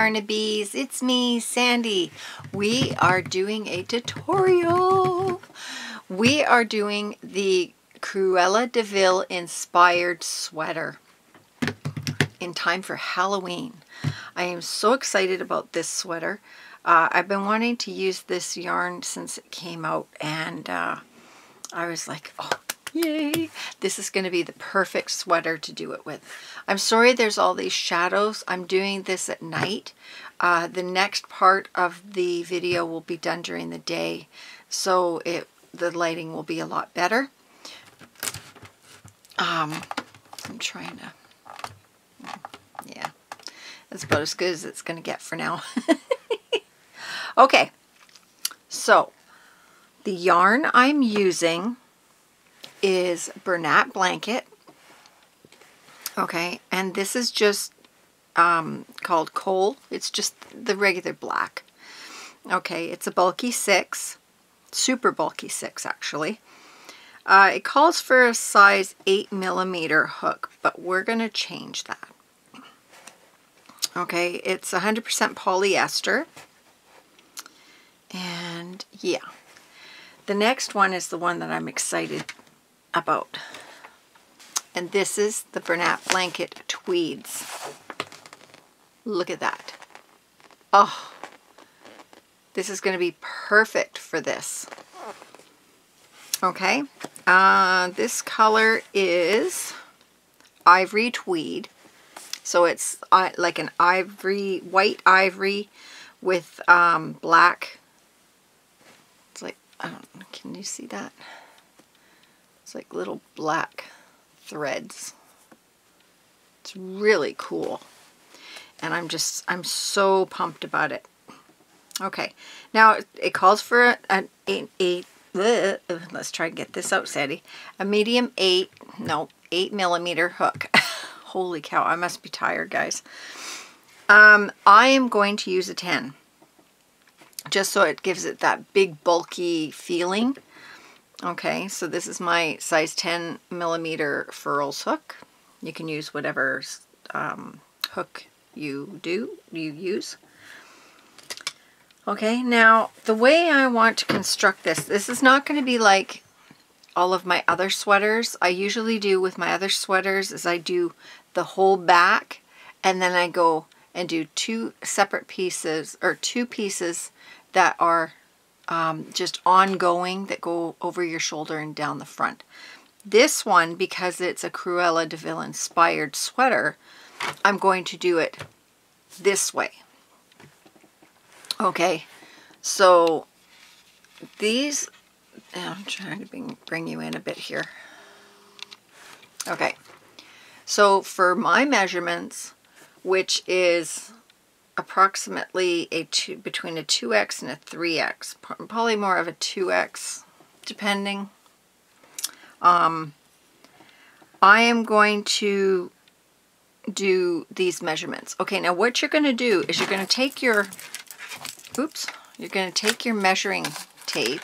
Yarnabees, it's me, Sandy. We are doing a tutorial. We are doing the Cruella de Vil inspired sweater in time for Halloween. I am so excited about this sweater. I've been wanting to use this yarn since it came out, and I was like, oh, yay, this is going to be the perfect sweater to do it with. I'm sorry there's all these shadows. I'm doing this at night. The next part of the video will be done during the day, so the lighting will be a lot better. I'm trying to, yeah, that's about as good as it's going to get for now. Okay, so the yarn I'm using is Bernat Blanket, okay, and this is just called Coal. It's just the regular black. Okay, it's a bulky 6, super bulky 6 actually. It calls for a size 8mm hook, but we're going to change that. Okay, it's 100% polyester, and yeah, the next one is the one that I'm excited about, and this is the Bernat Blanket Tweeds. Look at that. Oh, this is going to be perfect for this. Okay, this color is ivory tweed, so it's like an ivory, white ivory with black. It's like, I don't know, can you see that? It's like little black threads. It's really cool, and I'm so pumped about it. Okay, now it calls for an 8. Let's try and get this out, Sandy. A medium 8mm hook. Holy cow, I must be tired, guys. I am going to use a 10, just so it gives it that big bulky feeling. Okay, so this is my size 10mm Furls hook. You can use whatever hook you use. Okay, now the way I want to construct this, this is not going to be like all of my other sweaters. I usually do with my other sweaters is I do the whole back, and then I go and do two separate pieces, or two pieces that are just ongoing, that go over your shoulder and down the front. This one, because it's a Cruella de Vil inspired sweater, I'm going to do it this way. Okay, so these, I'm trying to bring you in a bit here. Okay, so for my measurements, which is approximately between a 2x and a 3x, probably more of a 2x, depending. I am going to do these measurements. Okay, now what you're going to do is you're going to take your, oops, you're going to take your measuring tape,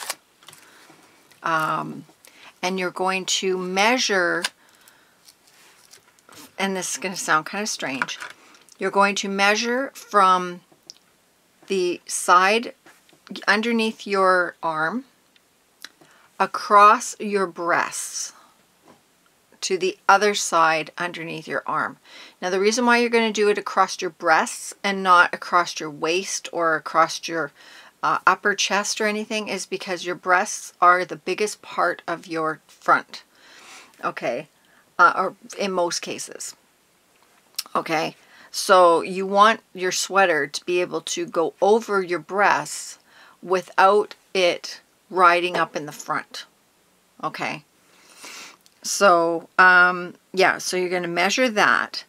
and you're going to measure, and this is going to sound kind of strange. You're going to measure from the side underneath your arm across your breasts to the other side underneath your arm. Now the reason why you're going to do it across your breasts and not across your waist or across your upper chest or anything is because your breasts are the biggest part of your front. Okay, or in most cases. Okay. So you want your sweater to be able to go over your breasts without it riding up in the front. Okay. So, yeah, so you're going to measure that.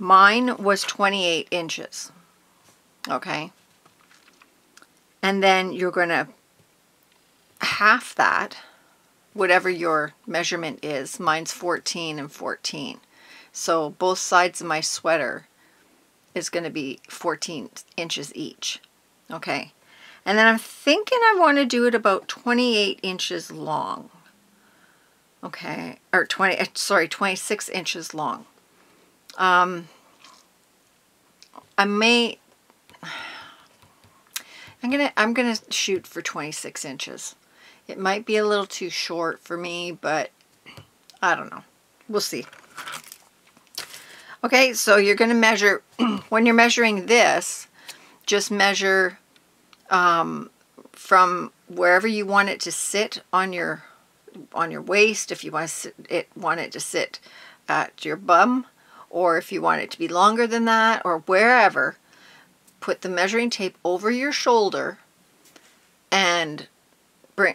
Mine was 28 inches. Okay. And then you're going to half that, whatever your measurement is. Mine's 14 and 14. So both sides of my sweater is going to be 14 inches each. Okay. And then I'm thinking I want to do it about 28 inches long. Okay. Or 26 inches long. I may I'm gonna shoot for 26 inches. It might be a little too short for me, but I don't know. We'll see. Okay, so you're gonna measure, when you're measuring this, just measure from wherever you want it to sit on your waist, if you want it to sit at your bum, or if you want it to be longer than that, or wherever. Put the measuring tape over your shoulder and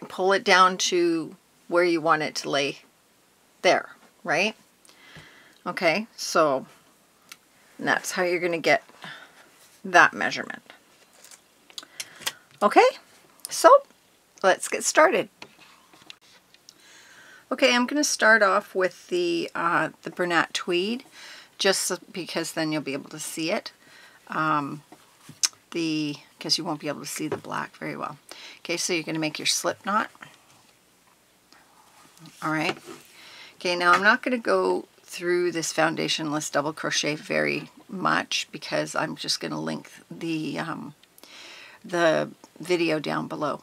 pull it down to where you want it to lay there, right? Okay, so that's how you're going to get that measurement. Okay, so let's get started. Okay, I'm going to start off with the Bernat tweed, just so, because then you'll be able to see it. Because you won't be able to see the black very well. Okay, so you're going to make your slip knot. All right. Okay, now I'm not going to go through this foundationless double crochet very much because I'm just going to link the video down below.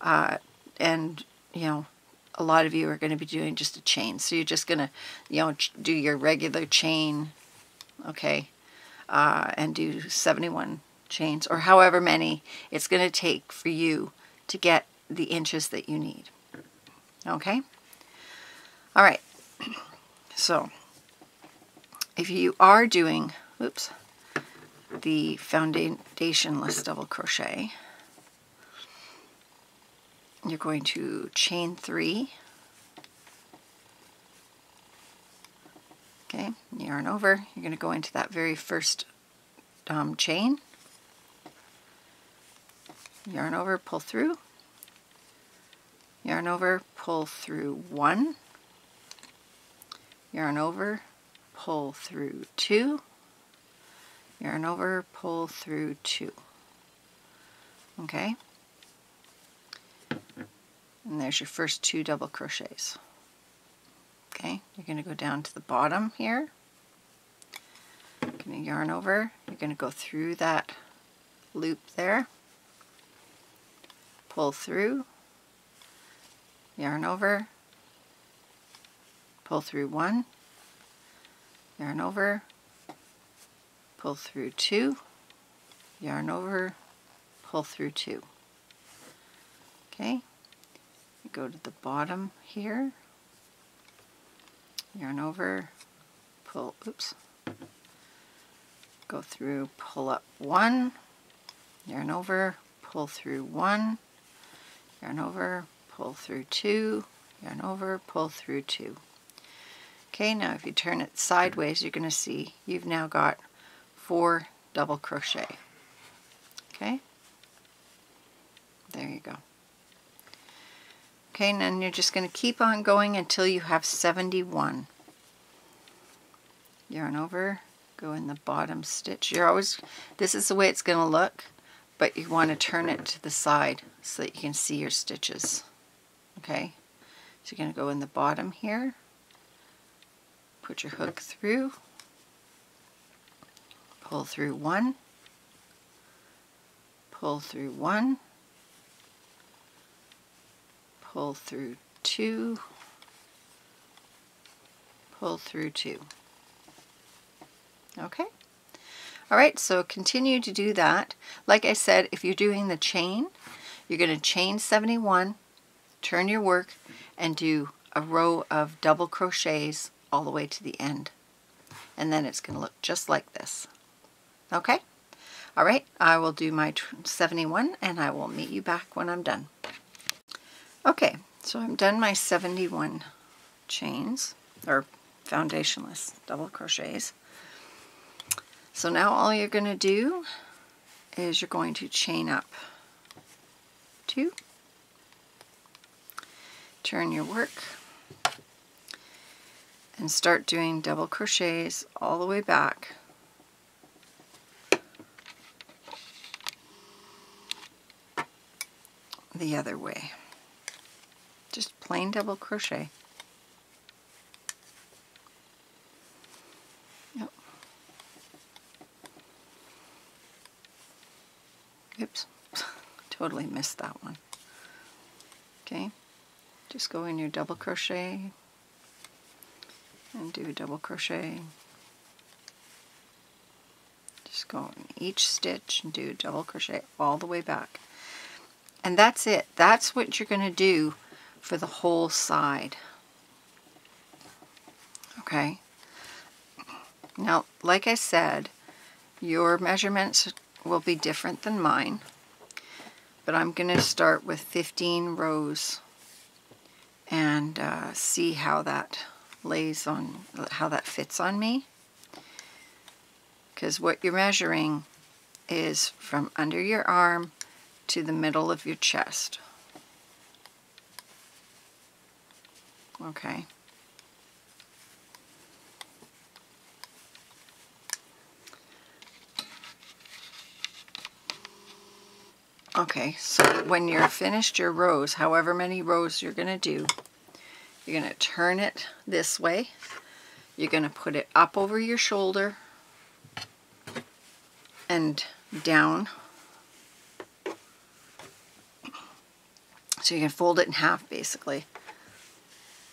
And, you know, a lot of you are going to be doing just a chain. So you're just going to, you know, do your regular chain, okay, and do 71 chains or however many it's going to take for you to get the inches that you need. Okay? All right. So if you are doing, oops, the foundationless double crochet, you're going to chain 3. Okay, yarn over. You're going to go into that very first chain. Yarn over, pull through. Yarn over, pull through 1. Yarn over, pull through 2. Yarn over, pull through 2. Okay. And there's your first 2 double crochets. Okay, you're going to go down to the bottom here. You're going to yarn over. You're going to go through that loop there. Pull through, yarn over, pull through 1, yarn over, pull through 2, yarn over, pull through 2. Okay, you go to the bottom here, yarn over, pull, oops, go through, pull up 1, yarn over, pull through 1, yarn over, pull through 2, yarn over, pull through 2. Okay, now if you turn it sideways, you're going to see you've now got 4 double crochet. Okay, there you go. Okay, and then you're just going to keep on going until you have 71. Yarn over, go in the bottom stitch. You're always, this is the way it's going to look, but you want to turn it to the side so that you can see your stitches. Okay, so you're going to go in the bottom here, put your hook through, pull through 1, pull through 1, pull through 2, pull through 2. Okay. Alright, so continue to do that. Like I said, if you're doing the chain, you're going to chain 71, turn your work, and do a row of double crochets all the way to the end. And then it's going to look just like this. Okay? Alright, I will do my 71, and I will meet you back when I'm done. Okay, so I'm done my 71 chains, or foundationless double crochets. So now all you're going to do is you're going to chain up 2, turn your work, and start doing double crochets all the way back. The other way. Just plain double crochet. Totally missed that one. Okay, just go in your double crochet and do a double crochet. Just go in each stitch and do a double crochet all the way back. And that's it. That's what you're going to do for the whole side. Okay. Now, like I said, your measurements will be different than mine, but I'm going to start with 15 rows and see how that lays on, how that fits on me. Because what you're measuring is from under your arm to the middle of your chest. Okay. Okay, so when you're finished your rows, however many rows you're going to do, you're going to turn it this way. You're going to put it up over your shoulder and down. So you can fold it in half basically.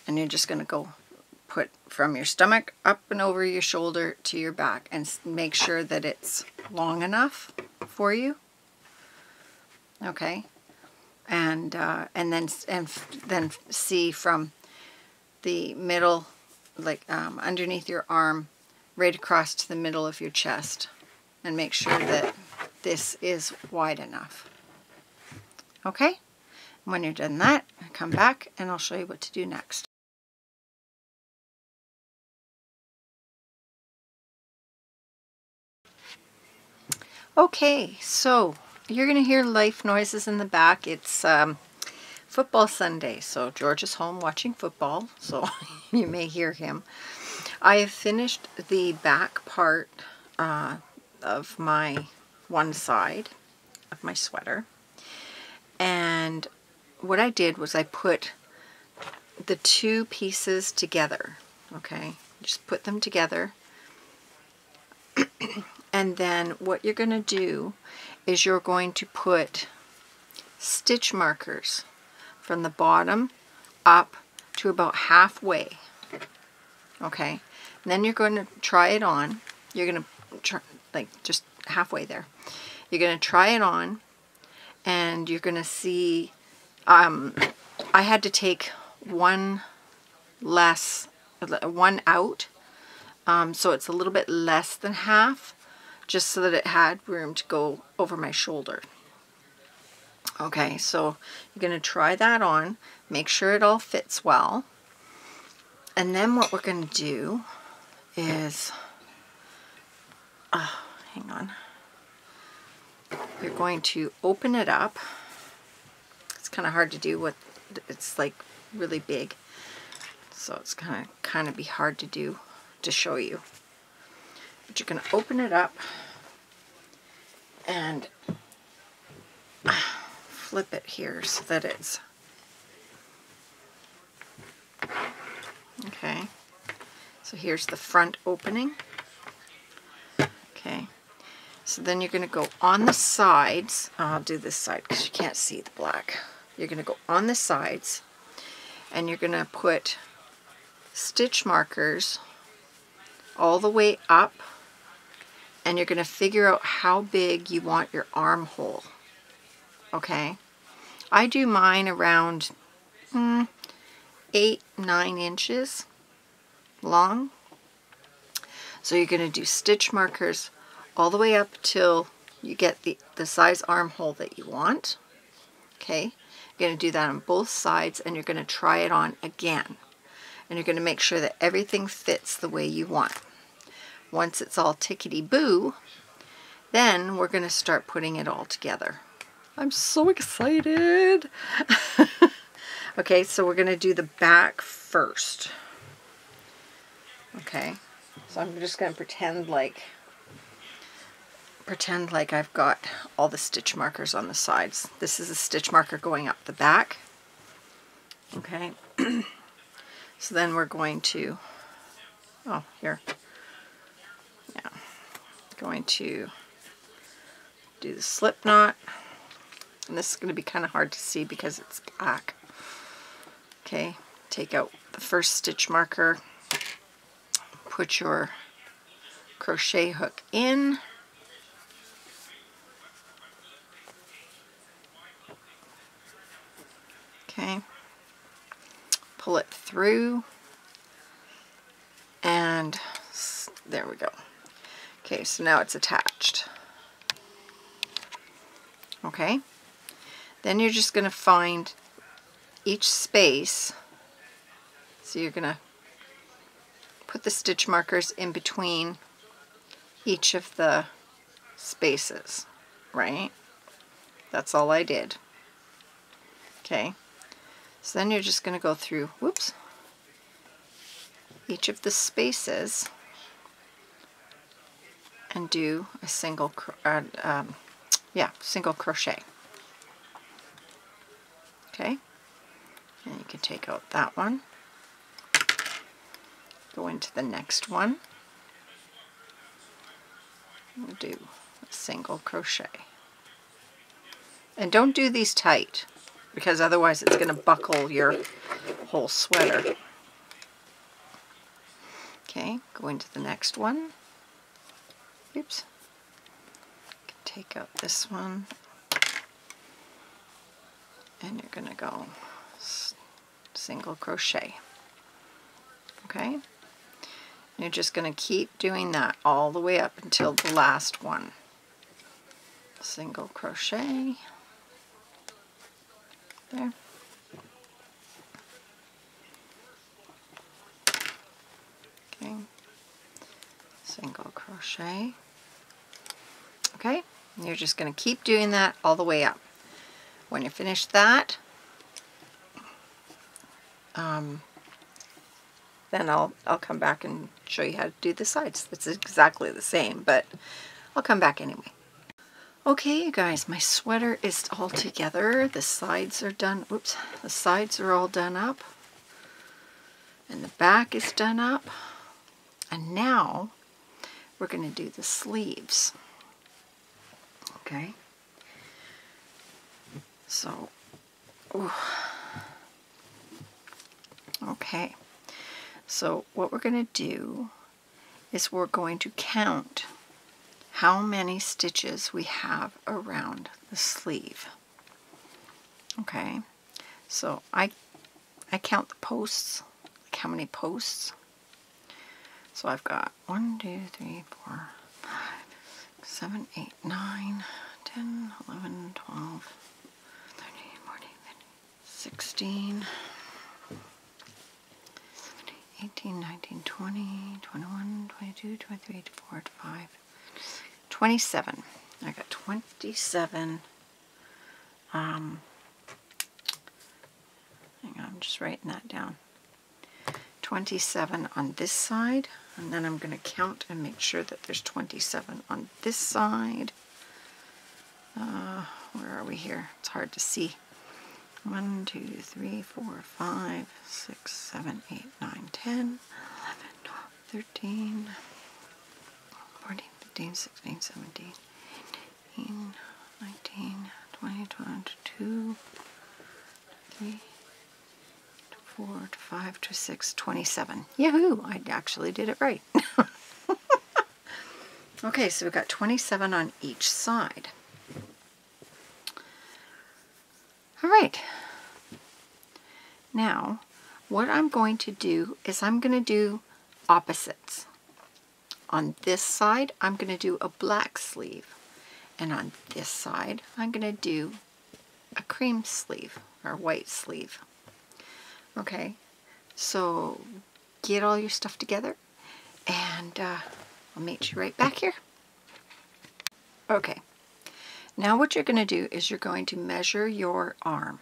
And you're just going to go put from your stomach up and over your shoulder to your back and make sure that it's long enough for you. Okay, and then see from the middle, like underneath your arm, right across to the middle of your chest, and make sure that this is wide enough. Okay, when you're done that, come back and I'll show you what to do next. Okay, so you're going to hear life noises in the back. It's football Sunday, so George is home watching football, so you may hear him. I have finished the back part of my one side of my sweater. And what I did was I put the two pieces together, okay? Just put them together. And then what you're going to do is you're going to put stitch markers from the bottom up to about halfway. Okay, and then you're going to try it on. You're going to try, like just halfway there. You're going to try it on and you're going to see, I had to take one out. So it's a little bit less than half, just so that it had room to go over my shoulder. Okay, so you're going to try that on, make sure it all fits well. And then what we're going to do is, hang on, you're going to open it up. It's kind of hard to do with, it's like really big, so it's going to kind of be hard to do to show you. But you're going to open it up and flip it here so that it's okay. So here's the front opening. Okay, so then you're going to go on the sides. I'll do this side because you can't see the black. You're going to go on the sides and you're going to put stitch markers all the way up, and you're going to figure out how big you want your armhole. Okay, I do mine around 8-9 inches long. So you're going to do stitch markers all the way up till you get the size armhole that you want. Okay, you're going to do that on both sides and you're going to try it on again. And you're going to make sure that everything fits the way you want. Once it's all tickety-boo, then we're going to start putting it all together. I'm so excited! Okay, so we're going to do the back first. Okay, so I'm just going to pretend like I've got all the stitch markers on the sides. This is a stitch marker going up the back. Okay. So then we're going to, going to do the slip knot, and this is going to be kind of hard to see because it's black. Okay, take out the first stitch marker, put your crochet hook in, okay, pull it through, and there we go. Okay, so now it's attached. Okay, then you're just going to find each space, so you're going to put the stitch markers in between each of the spaces, right? That's all I did. Okay, so then you're just going to go through, whoops, each of the spaces and do a single single crochet. Okay, and you can take out that one, go into the next one, we'll do a single crochet. And don't do these tight, because otherwise it's going to buckle your whole sweater. Okay, go into the next one. Oops. Take out this one, and you're going to go single crochet. Okay, and you're just going to keep doing that all the way up until the last one. Single crochet there. Okay, single crochet. Okay, and you're just going to keep doing that all the way up. When you finish that, then I'll come back and show you how to do the sides. It's exactly the same, but I'll come back anyway. Okay, you guys, my sweater is all together. The sides are done. Oops, the sides are all done up, and the back is done up. And now we're going to do the sleeves. Okay, so, ooh. Okay, so what we're going to do is we're going to count how many stitches we have around the sleeve. Okay, so I count the posts, like how many posts. So I've got 1, 2, 3, 4, 5, 6, 7, 8, 9, 10, 11, 12, 13, 14, 15, 16, 17, 18, 19, 20, 21, 22, 23, 24, 25, 27. I got 27. Hang on, I'm just writing that down. 27 on this side, and then I'm going to count and make sure that there's 27 on this side. Where are we here? It's hard to see. 1, 2, 3, 4, 5, 6, 7, 8, 9, 10, 11, 12, 13, 14, 15, 16, 17, 18, 19, 20, 22, 23, 4, 5, 6, 27. Yahoo! I actually did it right. Okay, so we've got 27 on each side. All right. Now, what I'm going to do is I'm going to do opposites. On this side, I'm going to do a black sleeve. And on this side, I'm going to do a cream sleeve or white sleeve. Okay, so get all your stuff together, and I'll meet you right back here. Okay, now what you're going to do is you're going to measure your arm.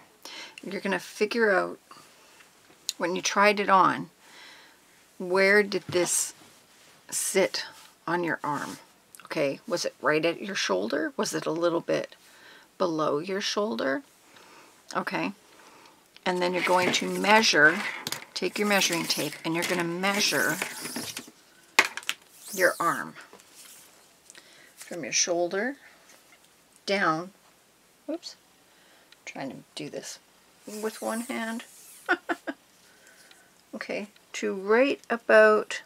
You're going to figure out, when you tried it on, where did this sit on your arm? Okay, was it right at your shoulder? Was it a little bit below your shoulder? Okay. And then you're going to measure, take your measuring tape, and you're going to measure your arm from your shoulder down, oops, trying to do this with one hand. Okay, to right about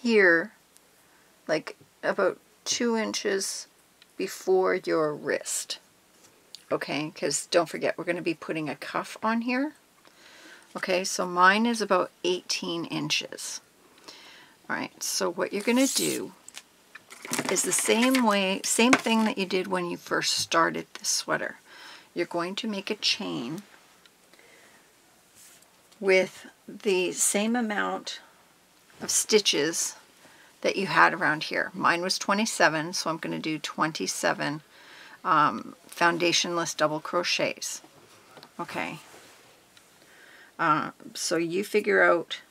here, like about 2 inches before your wrist. Okay, because don't forget, we're going to be putting a cuff on here. Okay, so mine is about 18 inches. All right, so what you're going to do is the same thing that you did when you first started this sweater. You're going to make a chain with the same amount of stitches that you had around here. Mine was 27, so I'm going to do 27 foundationless double crochets. Okay, so you figure out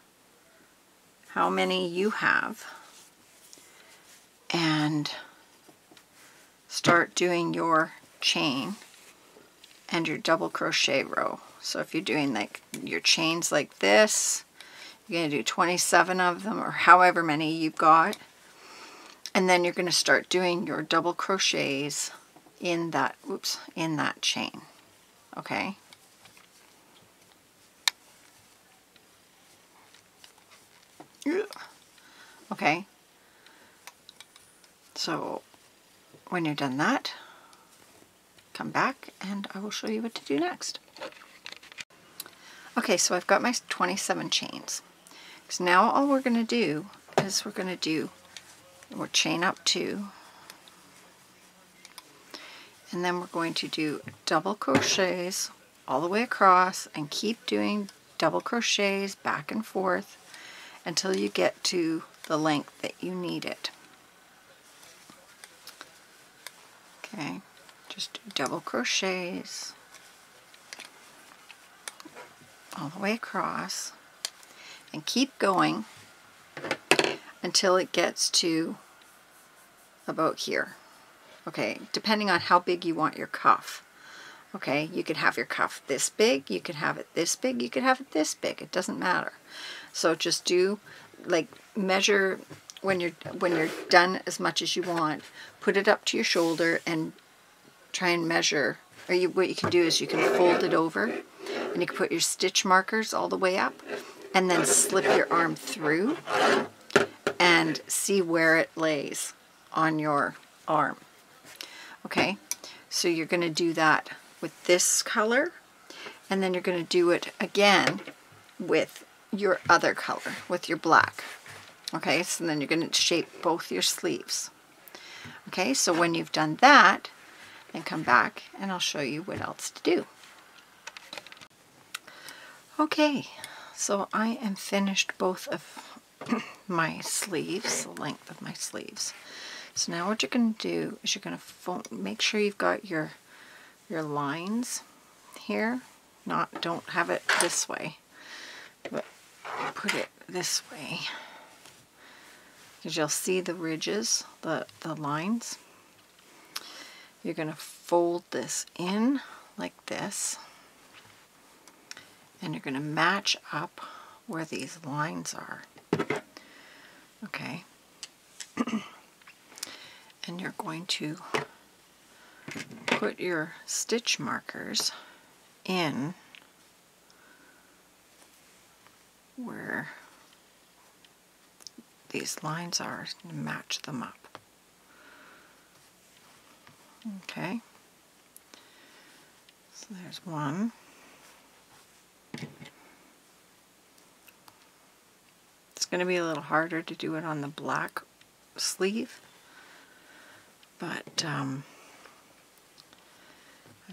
how many you have and start doing your chain and your double crochet row. So if you're doing like your chains like this, you're going to do 27 of them, or however many you've got, and then you're going to start doing your double crochets in that in that chain. Okay, okay, so when you're done that, come back and I will show you what to do next. Okay, so I've got my 27 chains. So now all we're going to do is we'll chain up 2, and then we're going to do double crochets all the way across and keep doing double crochets back and forth until you get to the length that you need it. Okay, just do double crochets all the way across and keep going until it gets to about here. Okay, depending on how big you want your cuff. Okay, you could have your cuff this big, you could have it this big, you could have it this big, it doesn't matter. So just do, like, measure when you're done as much as you want, put it up to your shoulder and try and measure. Or what you can do is you can fold it over and you can put your stitch markers all the way up and then slip your arm through and see where it lays on your arm. Okay, so you're going to do that with this color, and then you're going to do it again with your other color, with your black. Okay, so then you're going to shape both your sleeves. Okay, so when you've done that, then come back and I'll show you what else to do. Okay, so I am finished both of my sleeves, the length of my sleeves. So now what you're going to do is you're going to make sure you've got your lines here. Don't have it this way, but put it this way, because you'll see the ridges, the lines. You're going to fold this in like this, and you're going to match up where these lines are. Okay. And you're going to put your stitch markers in where these lines are and match them up. Okay, so there's one. It's going to be a little harder to do it on the black sleeve, but I'm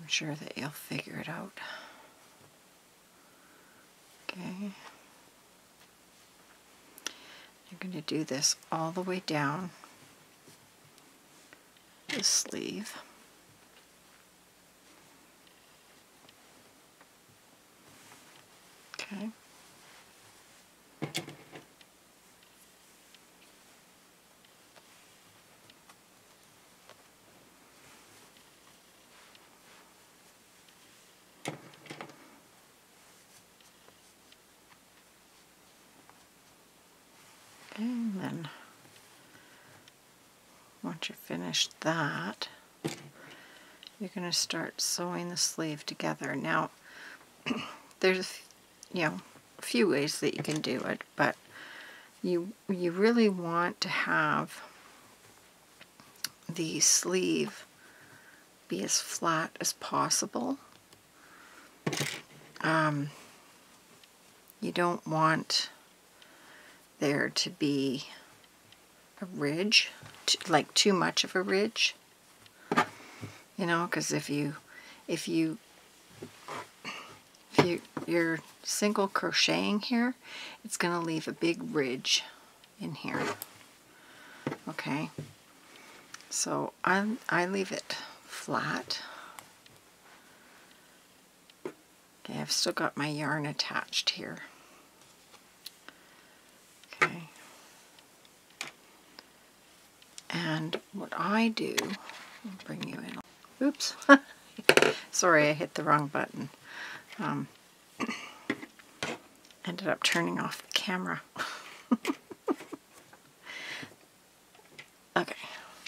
sure that you'll figure it out. Okay. You're going to do this all the way down the sleeve. Okay. And then once you finish that, you're going to start sewing the sleeve together. Now, there's, you know, a few ways that you can do it, but you really want to have the sleeve be as flat as possible. You don't want there to be a ridge, like too much of a ridge, you know, because if you're single crocheting here, it's going to leave a big ridge in here. Okay, so I leave it flat. Okay, I've still got my yarn attached here. Okay, and what I do, I'll bring you in. Oops, sorry, I hit the wrong button. Ended up turning off the camera. Okay,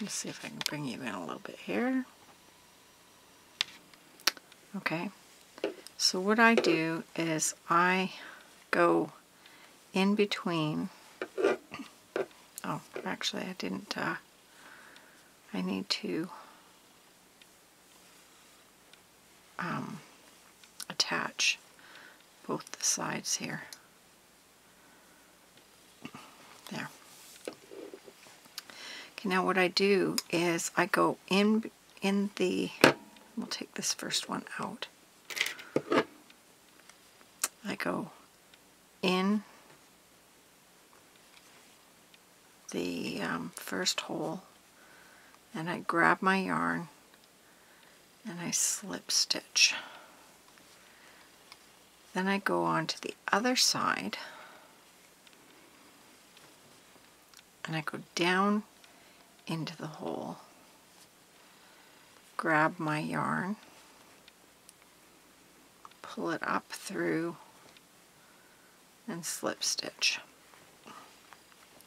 let's see if I can bring you in a little bit here. Okay, so what I do is I go in between. Oh, actually I didn't, I need to attach both the sides here. There. Okay, now what I do is I go in the, we'll take this first one out. I go in the first hole and I grab my yarn and I slip stitch. Then I go on to the other side and I go down into the hole, grab my yarn, pull it up through and slip stitch.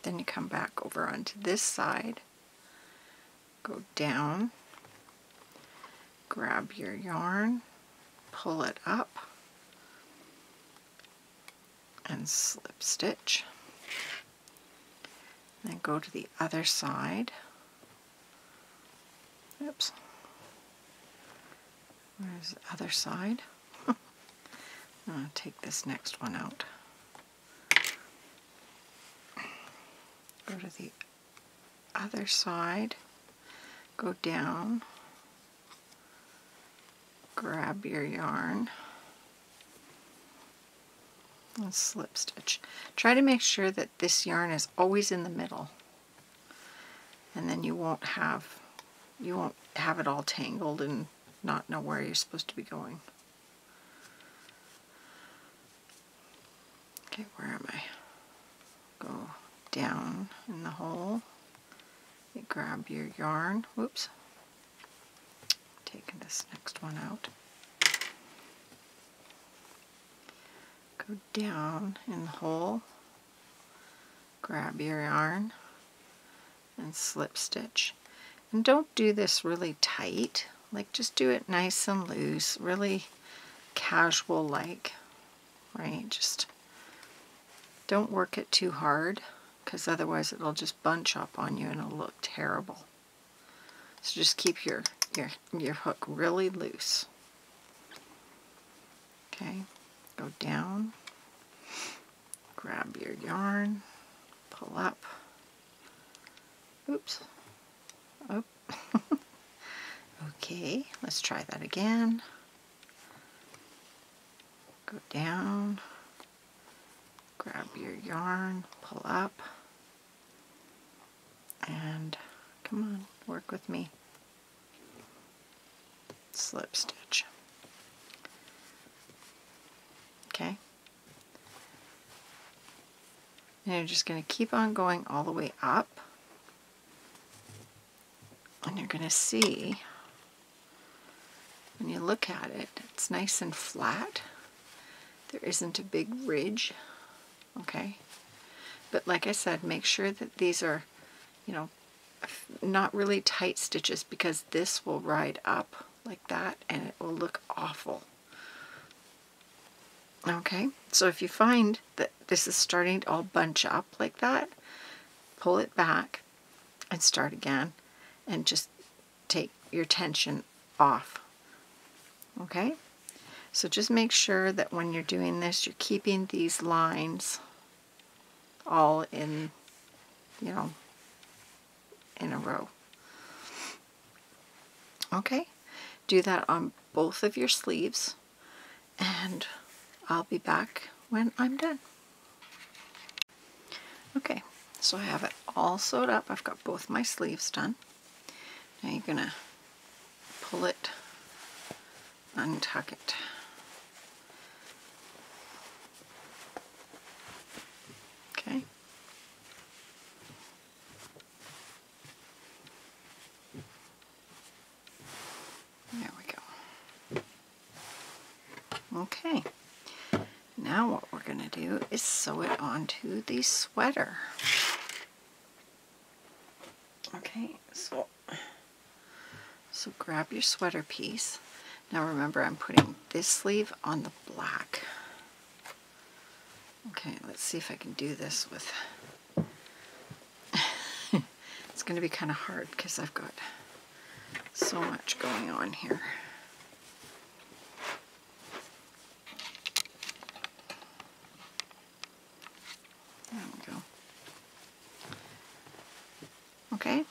Then you come back over onto this side, go down, grab your yarn, pull it up, and slip stitch. Then go to the other side. Oops. Where's the other side? I'm going to take this next one out. Go to the other side. Go down. Grab your yarn. And slip stitch. Try to make sure that this yarn is always in the middle, and then you won't have it all tangled and not know where you're supposed to be going. Okay, where am I? Go down in the hole. You grab your yarn. Whoops. Taking this next one out. Go down in the hole, grab your yarn, and slip stitch. And don't do this really tight, like just do it nice and loose, really casual like, right? Just don't work it too hard, because otherwise it'll just bunch up on you and it'll look terrible. So just keep your hook really loose. Okay. Go down, grab your yarn, pull up, oops, up. Okay, let's try that again. Go down, grab your yarn, pull up, and come on, work with me. Slip stitch. Okay, and you're just going to keep on going all the way up, and you're going to see, when you look at it, it's nice and flat. There isn't a big ridge, okay? But like I said, make sure that these are, you know, not really tight stitches, because this will ride up like that, and it will look awful. Okay, so if you find that this is starting to all bunch up like that, pull it back and start again, and just take your tension off. Okay, so just make sure that when you're doing this, you're keeping these lines all in, you know, in a row. Okay, do that on both of your sleeves, and I'll be back when I'm done. Okay, so I have it all sewed up. I've got both my sleeves done. Now you're gonna pull it, untuck it. Okay. There we go. Okay. Now what we're going to do is sew it onto the sweater. Okay, so grab your sweater piece. Now remember, I'm putting this sleeve on the black. Okay, let's see if I can do this with... It's going to be kind of hard because I've got so much going on here. There we go. Okay.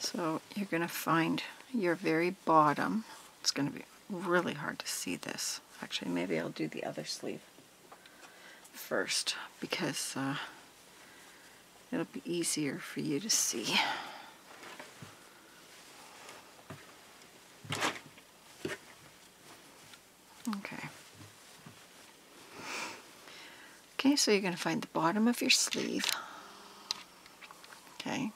So you're going to find your very bottom. It's going to be really hard to see this. Actually, maybe I'll do the other sleeve first because it'll be easier for you to see. Okay. Okay, so you're going to find the bottom of your sleeve. Okay.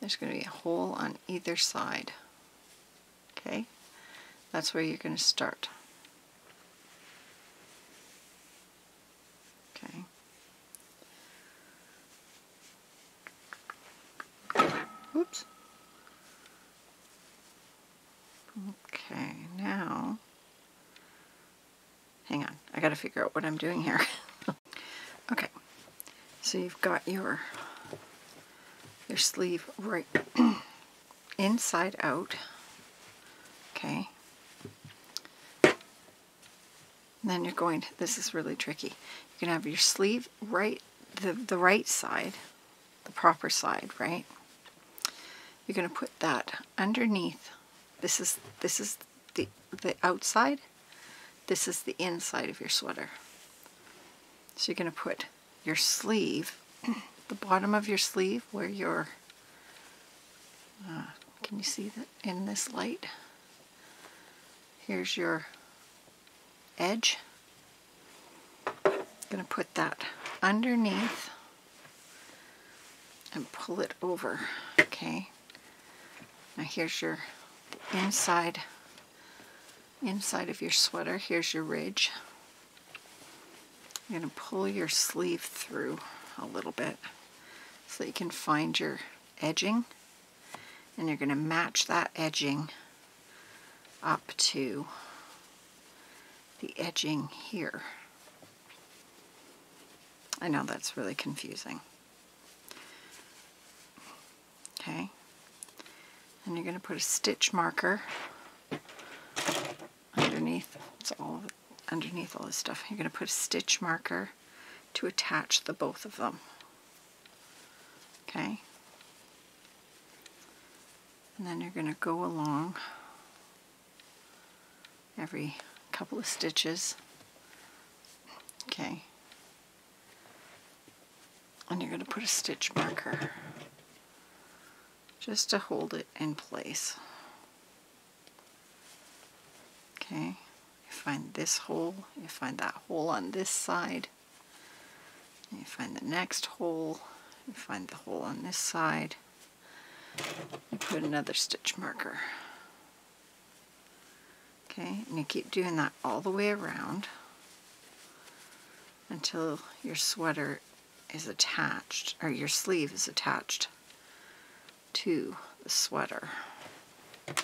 There's going to be a hole on either side. Okay. That's where you're going to start. Okay. Oops. Okay, now... Hang on, I gotta figure out what I'm doing here. Okay, so you've got your sleeve right inside out. Okay. And then you're going to, this is really tricky. You're gonna have your sleeve right, the right side, the proper side, right? You're gonna put that underneath. This is the outside. This is the inside of your sweater. So you're going to put your sleeve, the bottom of your sleeve where your, can you see that in this light? Here's your edge. I'm going to put that underneath and pull it over, okay? Now here's your inside of your sweater, here's your ridge. You're going to pull your sleeve through a little bit so that you can find your edging, and you're going to match that edging up to the edging here. I know that's really confusing. Okay, and you're going to put a stitch marker underneath. It's all underneath all this stuff. You're going to put a stitch marker to attach the both of them. Okay. And then you're going to go along every couple of stitches. Okay. And you're going to put a stitch marker just to hold it in place. Okay, you find this hole, you find that hole on this side, you find the next hole, you find the hole on this side, you put another stitch marker. Okay, and you keep doing that all the way around until your sweater is attached, or your sleeve is attached to the sweater. Okay.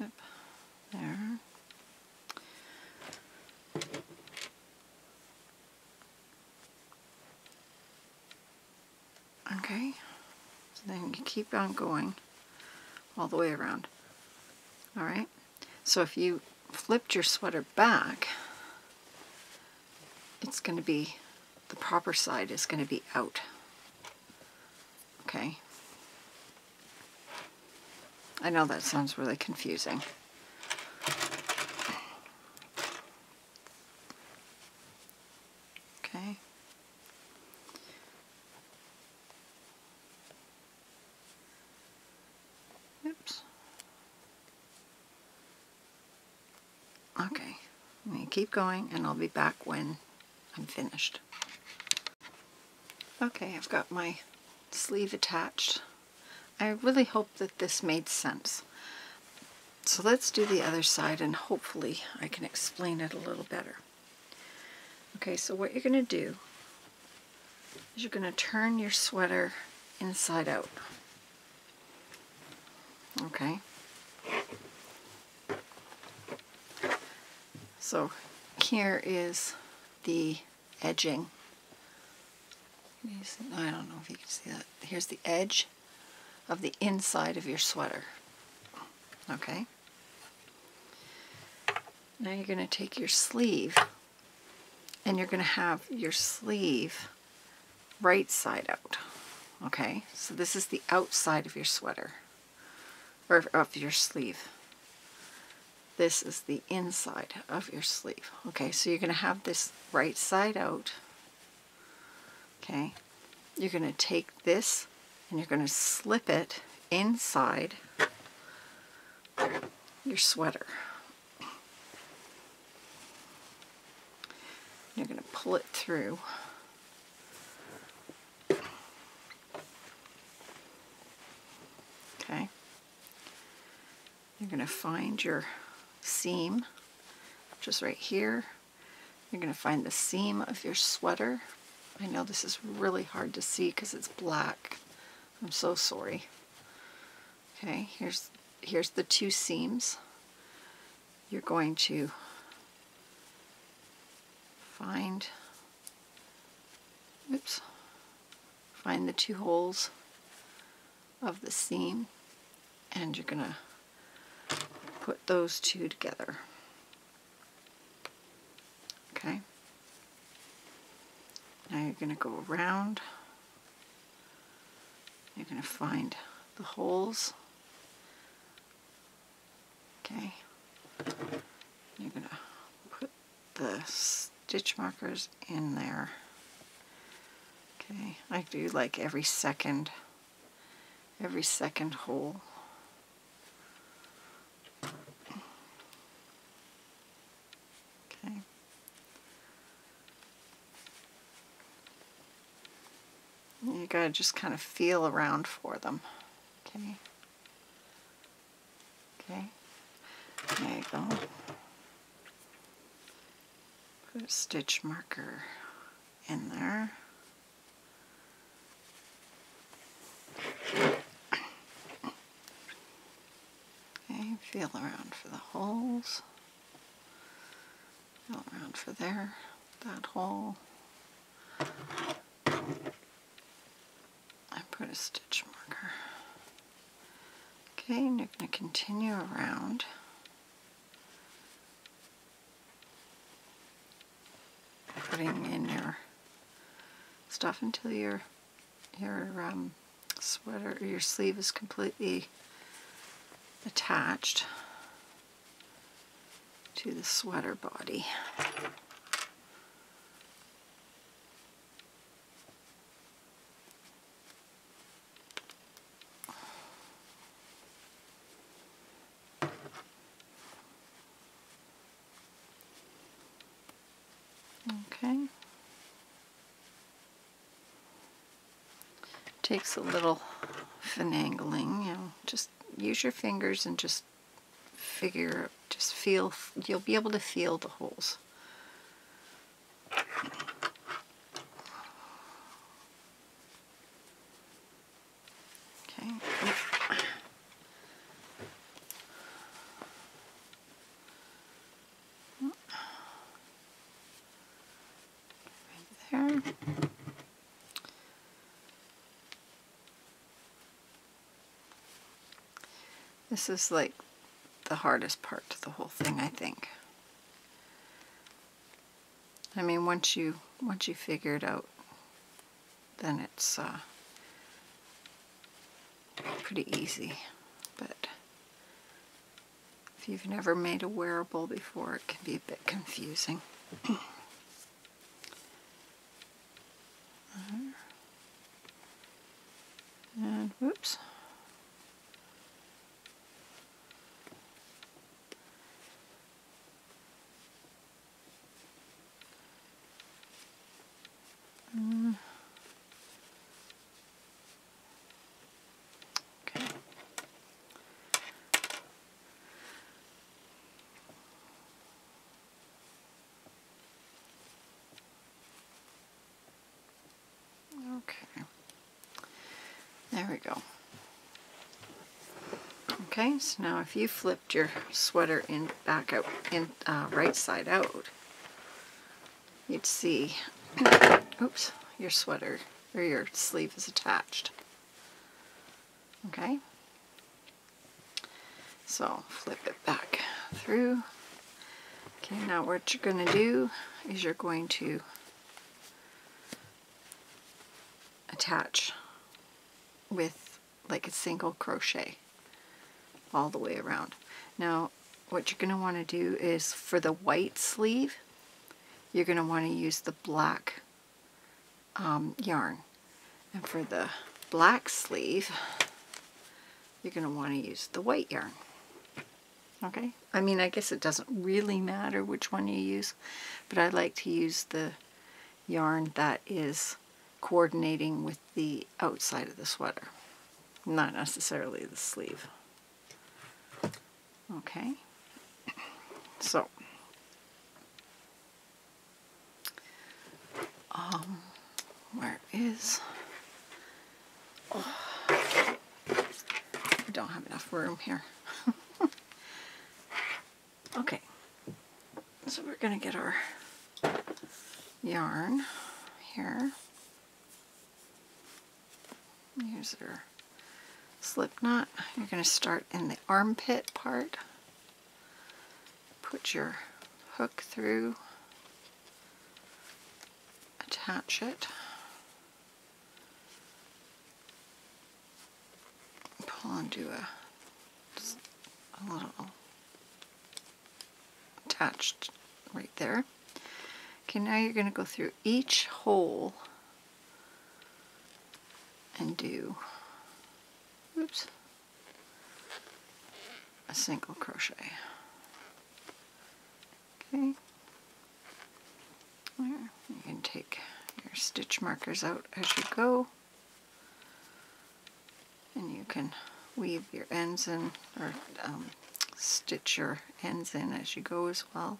Up there. Okay. So then you keep on going all the way around. All right. So if you flipped your sweater back, it's going to be, the proper side is going to be out. Okay. I know that sounds really confusing. Okay. Oops. Okay, let me keep going and I'll be back when I'm finished. Okay, I've got my sleeve attached. I really hope that this made sense. So let's do the other side and hopefully I can explain it a little better. Okay, so what you're going to do is you're going to turn your sweater inside out. Okay. So here is the edging. I don't know if you can see that. Here's the edge of the inside of your sweater. Okay. Now you're going to take your sleeve and you're going to have your sleeve right side out. Okay. So this is the outside of your sweater or of your sleeve. This is the inside of your sleeve. Okay. So you're going to have this right side out. Okay. You're going to take this and you're going to slip it inside your sweater. You're going to pull it through. Okay. You're going to find your seam just right here. You're going to find the seam of your sweater. I know this is really hard to see because it's black. I'm so sorry. Okay, here's the two seams. You're going to find the two holes of the seam and you're going to put those two together. Okay. Now you're going to go around. You're going to find the holes. Okay. You're going to put the stitch markers in there. Okay. I do like every second hole. Okay. You gotta just kind of feel around for them. Okay. Okay. There you go. Put a stitch marker in there. Okay, feel around for the holes. Feel around for there, that hole. Put a stitch marker. Okay, and you're going to continue around. Putting in your stuff until your sweater or your sleeve is completely attached to the sweater body. Takes a little finagling, you know, just use your fingers and just feel, you'll be able to feel the holes. This is like the hardest part to the whole thing, I think. I mean, once you figure it out, then it's pretty easy. But if you've never made a wearable before, it can be a bit confusing. And whoops. Okay. Okay. There we go. Okay, so now if you flipped your sweater in back out, in right side out, you'd see. Oops, your sweater or your sleeve is attached. Okay, so flip it back through. Okay, now what you're going to do is you're going to attach with like a single crochet all the way around. Now what you're going to want to do is for the white sleeve, you're going to want to use the black yarn. And for the black sleeve, you're going to want to use the white yarn. Okay? I mean, I guess it doesn't really matter which one you use, but I like to use the yarn that is coordinating with the outside of the sweater, not necessarily the sleeve. Okay? So, where is, oh, I don't have enough room here. Okay, so we're going to get our yarn here. Here's our slip knot. You're going to start in the armpit part. Put your hook through. Attach it. Pull and do a little attached right there. Okay, now you're going to go through each hole and do, oops, a single crochet. Okay. There. You can take your stitch markers out as you go, and you can weave your ends in, or stitch your ends in as you go as well.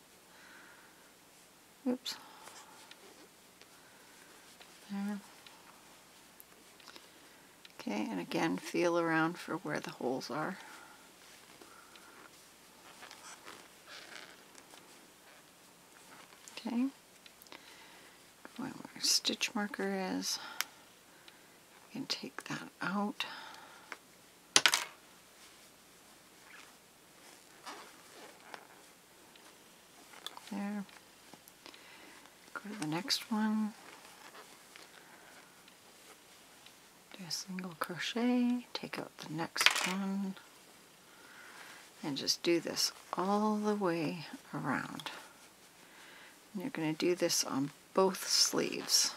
Oops. There. Okay, and again, feel around for where the holes are. Okay. Where our stitch marker is, we can take that out. There. Go to the next one. Do a single crochet, take out the next one, and just do this all the way around. And you're going to do this on both sleeves.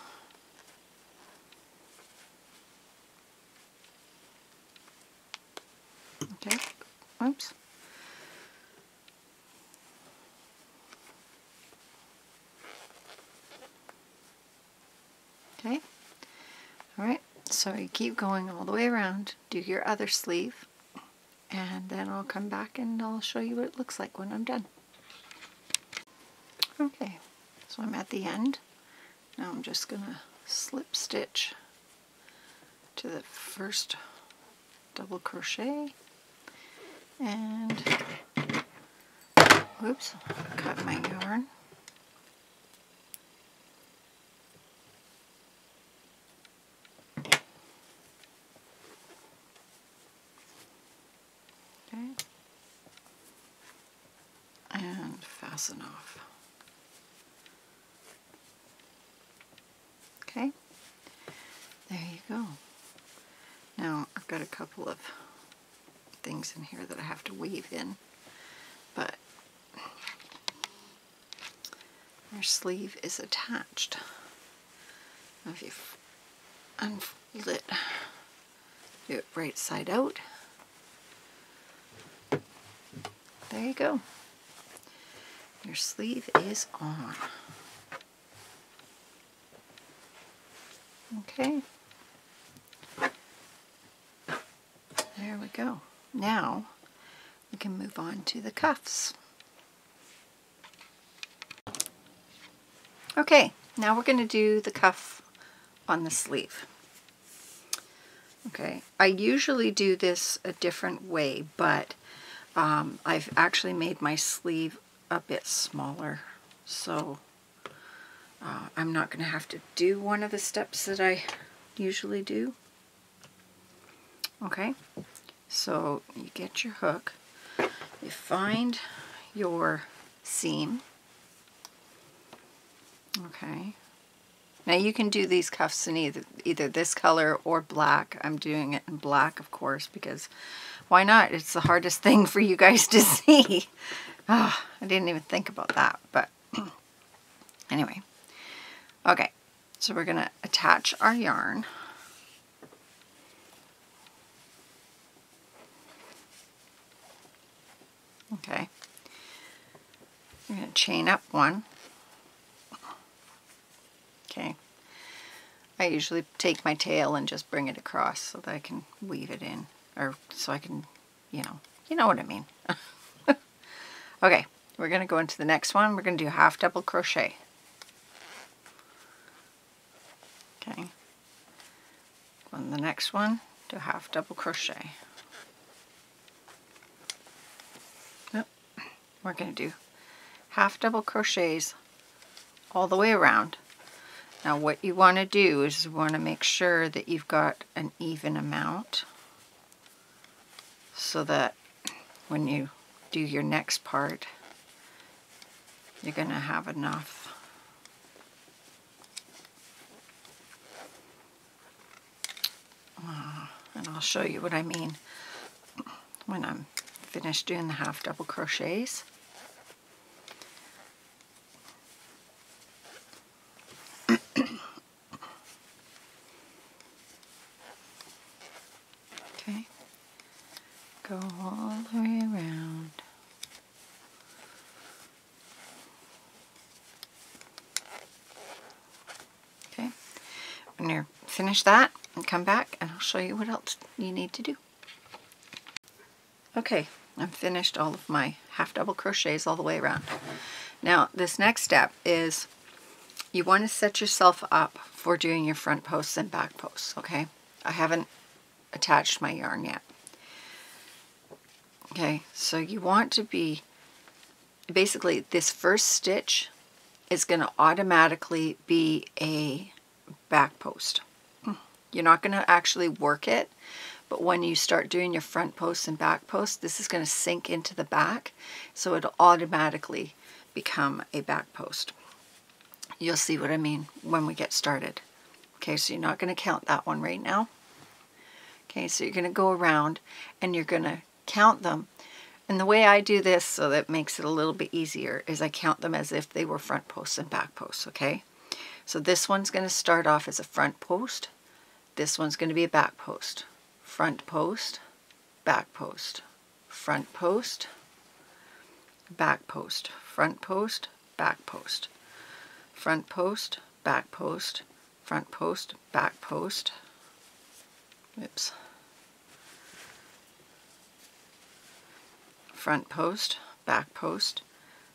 Okay, oops. Okay, all right, so you keep going all the way around, do your other sleeve, and then I'll come back and I'll show you what it looks like when I'm done. Okay, so I'm at the end. Now I'm just going to slip stitch to the first double crochet and, oops, cut my yarn. Okay, crossing off. Okay, there you go. Now I've got a couple of things in here that I have to weave in, but your sleeve is attached. Now if you unfold it, do it right side out. There you go. Your sleeve is on. Okay. There we go. Now we can move on to the cuffs. Okay, now we're going to do the cuff on the sleeve. Okay, I usually do this a different way, but I've actually made my sleeve a bit smaller, so I'm not going to have to do one of the steps that I usually do. Okay, so you get your hook, you find your seam. Okay, now you can do these cuffs in either this color or black. I'm doing it in black, of course, because why not? It's the hardest thing for you guys to see. Oh, I didn't even think about that, but anyway. Okay, so we're going to attach our yarn. Okay, we're going to chain up one. Okay, I usually take my tail and just bring it across so that I can weave it in, or so I can, you know what I mean. Okay, we're going to go into the next one. We're going to do half double crochet. Okay, on the next one, do half double crochet. Nope. We're going to do half double crochets all the way around. Now what you want to do is you want to make sure that you've got an even amount so that when you do your next part, you're going to have enough. And I'll show you what I mean when I'm finished doing the half double crochets. Go all the way around. Okay, when you're finished that, and come back and I'll show you what else you need to do. Okay, I'm finished all of my half double crochets all the way around. Now this next step is you want to set yourself up for doing your front posts and back posts. Okay, I haven't attached my yarn yet. Okay, so you want to be, basically this first stitch is going to automatically be a back post. You're not going to actually work it, but when you start doing your front posts and back posts, this is going to sink into the back, so it'll automatically become a back post. You'll see what I mean when we get started. Okay, so you're not going to count that one right now. Okay, so you're going to go around and you're going to count them, and the way I do this, so that makes it a little bit easier, is I count them as if they were front posts and back posts. Okay, so this one's going to start off as a front post, this one's going to be a back post, front post, back post, front post, back post, front post, back post, front post, back post, front post, back post, oops, front post, back post,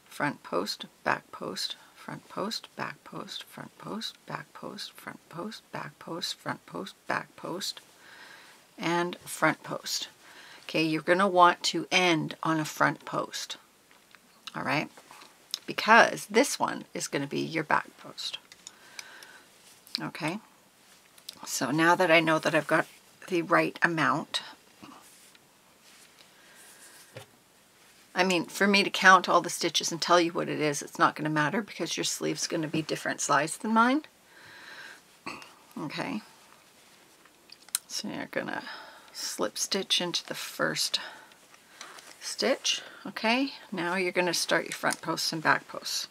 front post, back post, front post, back post, front post, back post, front post, back post, front post, back post, and front post. Okay, you're going to want to end on a front post, all right, because this one is going to be your back post. Okay, so now that I know that I've got the right amount, I mean, for me to count all the stitches and tell you what it is, it's not going to matter because your sleeve's going to be different size than mine. Okay, so you're going to slip stitch into the first stitch. Okay, now you're going to start your front posts and back posts.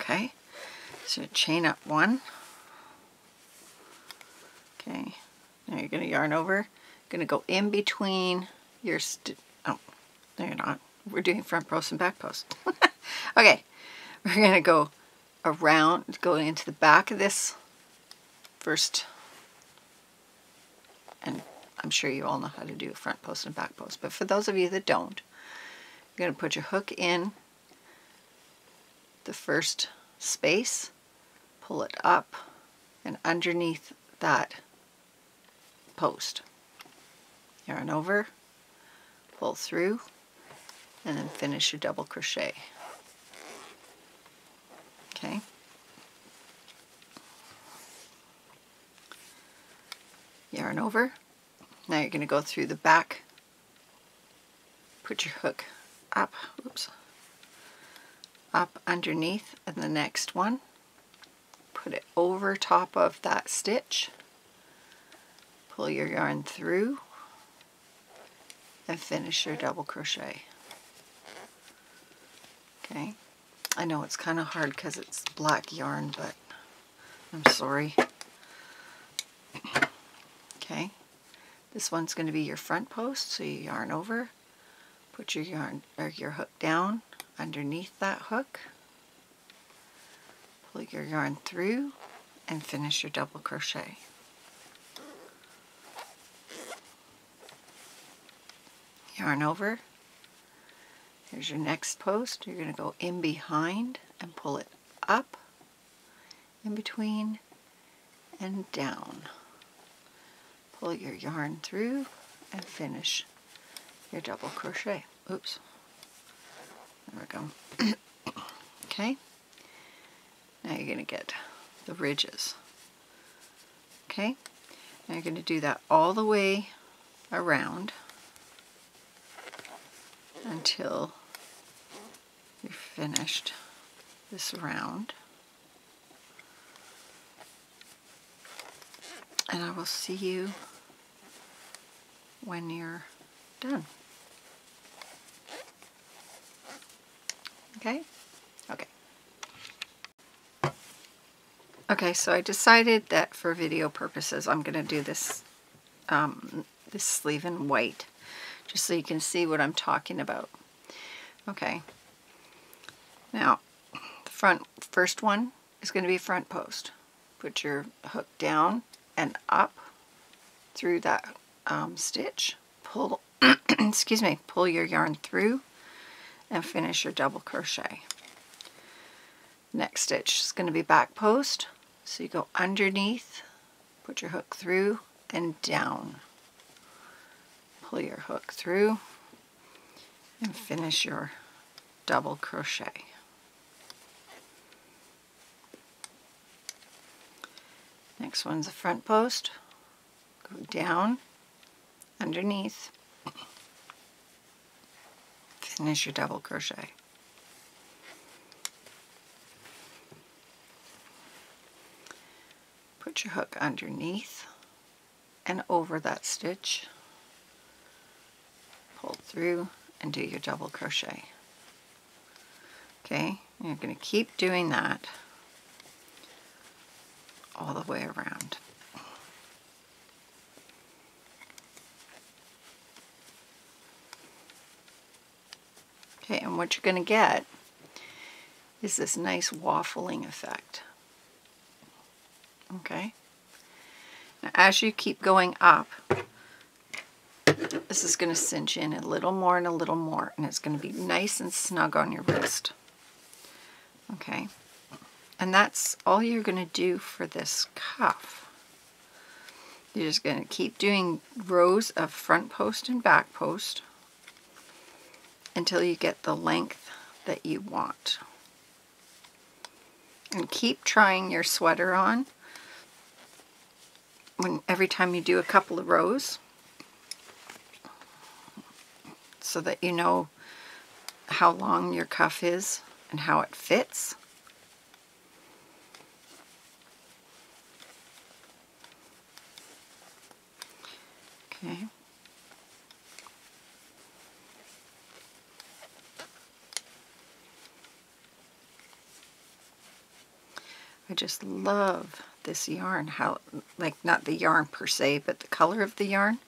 Okay, so chain up one. Okay, now you're going to yarn over. Going to go in between your oh, no you're not. We're doing front post and back post. Okay, we're going to go around, go into the back of this first, and I'm sure you all know how to do front post and back post, but for those of you that don't, you're going to put your hook in the first space, pull it up, and underneath that post. Yarn over, pull through, and then finish your double crochet. Okay. Yarn over. Now you're going to go through the back, put your hook up, oops, up underneath, and the next one, put it over top of that stitch, pull your yarn through, and finish your double crochet. Okay, I know it's kind of hard because it's black yarn, but I'm sorry. Okay, this one's going to be your front post, so you yarn over, put your yarn or your hook down underneath that hook, pull your yarn through, and finish your double crochet. Yarn over, here's your next post, you're going to go in behind and pull it up, in between, and down. Pull your yarn through and finish your double crochet. Oops, there we go. Okay, now you're going to get the ridges. Okay, now you're going to do that all the way around until you've finished this round, and I will see you when you're done. Okay? Okay. Okay, so I decided that for video purposes I'm going to do this, this sleeve in white, just so you can see what I'm talking about. Okay, now the first one is going to be front post. Put your hook down and up through that stitch, pull excuse me, pull your yarn through and finish your double crochet. Next stitch is going to be back post, so you go underneath, put your hook through and down. Pull your hook through and finish your double crochet. Next one's a front post. Go down, underneath, finish your double crochet. Put your hook underneath and over that stitch. Pull through and do your double crochet. Okay, and you're going to keep doing that all the way around. Okay, and what you're going to get is this nice waffling effect. Okay, now as you keep going up, this is going to cinch in a little more and a little more, and it's going to be nice and snug on your wrist. Okay, and that's all you're going to do for this cuff. You're just going to keep doing rows of front post and back post until you get the length that you want. And keep trying your sweater on every time you do a couple of rows. so that you know how long your cuff is and how it fits. Okay. I just love this yarn, how, like, not the yarn per se, but the color of the yarn.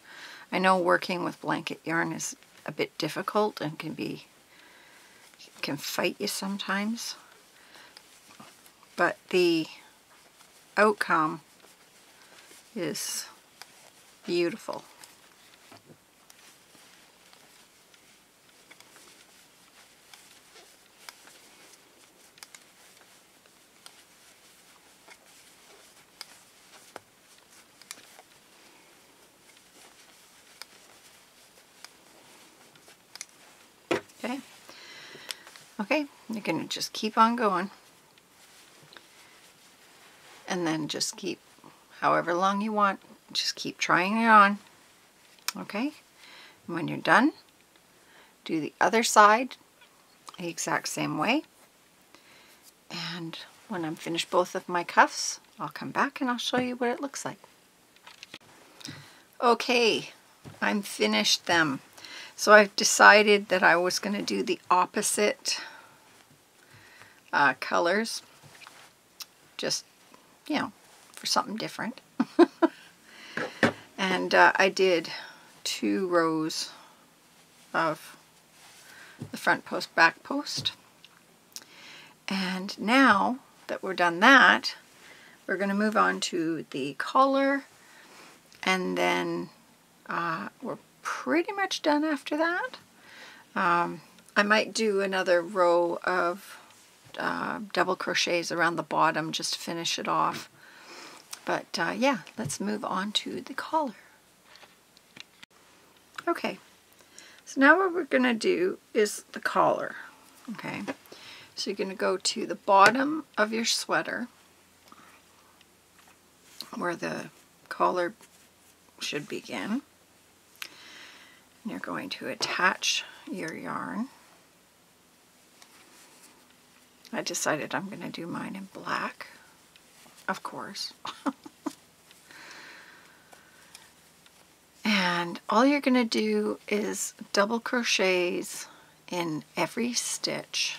I know working with blanket yarn is a bit difficult and can fight you sometimes, but the outcome is beautiful. Okay, you're going to just keep on going and then just keep however long you want, just keep trying it on. Okay, and when you're done, do the other side the exact same way, and when I'm finished both of my cuffs, I'll come back and I'll show you what it looks like. Okay, I'm finished them. So I've decided that I was going to do the opposite colors, just, you know, for something different. And I did 2 rows of the front post, back post. And now that we're done that, we're going to move on to the collar, and then we're pretty much done after that. I might do another row of double crochets around the bottom just to finish it off, but yeah, let's move on to the collar. Okay, so now what we're gonna do is the collar. Okay, so you're gonna go to the bottom of your sweater where the collar should begin. You're going to attach your yarn. I decided I'm going to do mine in black, of course. And all you're going to do is double crochets in every stitch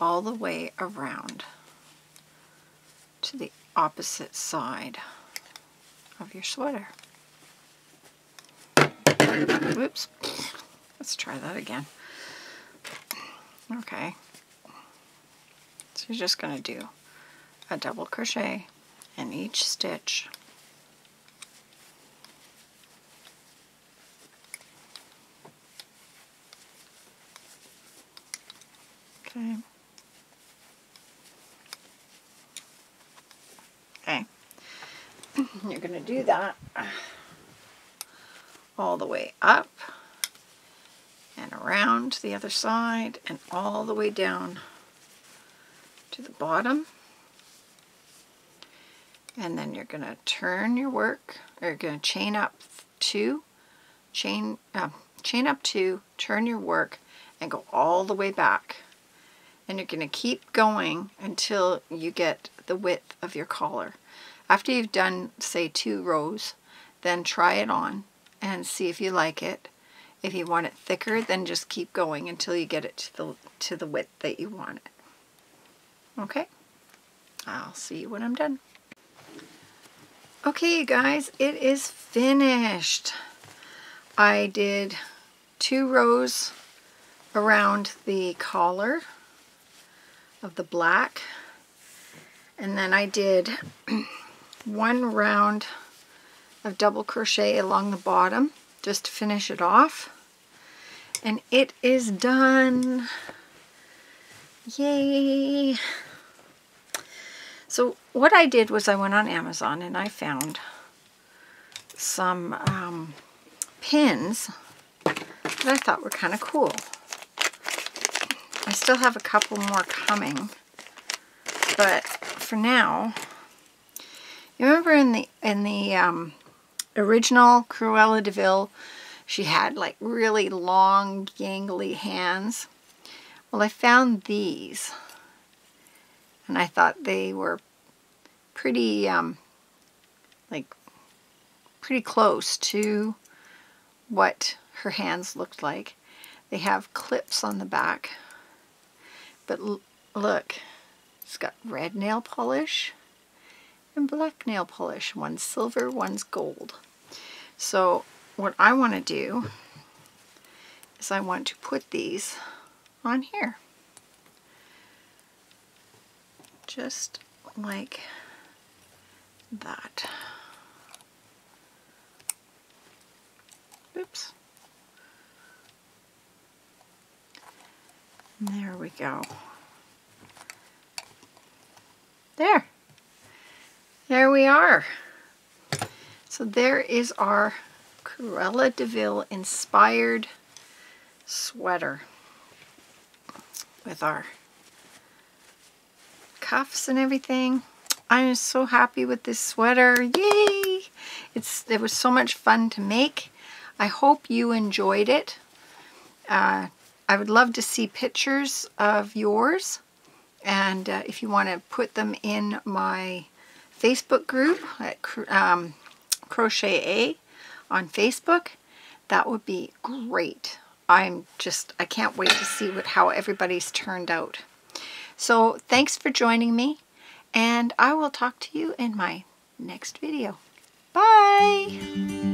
all the way around to the opposite side of your sweater. Whoops, let's try that again. Okay, so you're just going to do a double crochet in each stitch. Okay. Okay, you're going to do that all the way up and around to the other side and all the way down to the bottom, and then you're going to turn your work, or you're going to chain up two, turn your work and go all the way back, and you're going to keep going until you get the width of your collar. After you've done, say, 2 rows, then try it on and see if you like it. If you want it thicker, then just keep going until you get it to the width that you want it. Okay, I'll see you when I'm done. Okay, you guys, it is finished. I did 2 rows around the collar of the black, and then I did 1 round of double crochet along the bottom just to finish it off, and it is done. Yay! So what I did was I went on Amazon and I found some pins that I thought were kind of cool. I still have a couple more coming, but for now, you remember in the original Cruella de Vil, She had like really long, gangly hands. Well, I found these, and I thought they were pretty, pretty close to what her hands looked like. They have clips on the back, but look, it's got red nail polish and black nail polish. One's silver, one's gold. So what I want to do is I want to put these on here, just like that. Oops. There we go. There. There we are. So there is our Cruella de Vil inspired sweater with our cuffs and everything. I am so happy with this sweater. Yay! It was so much fun to make. I hope you enjoyed it. I would love to see pictures of yours, and if you want to put them in my Facebook group at Crochet A on Facebook, that would be great. I can't wait to see how everybody's turned out. So thanks for joining me, and I will talk to you in my next video. Bye!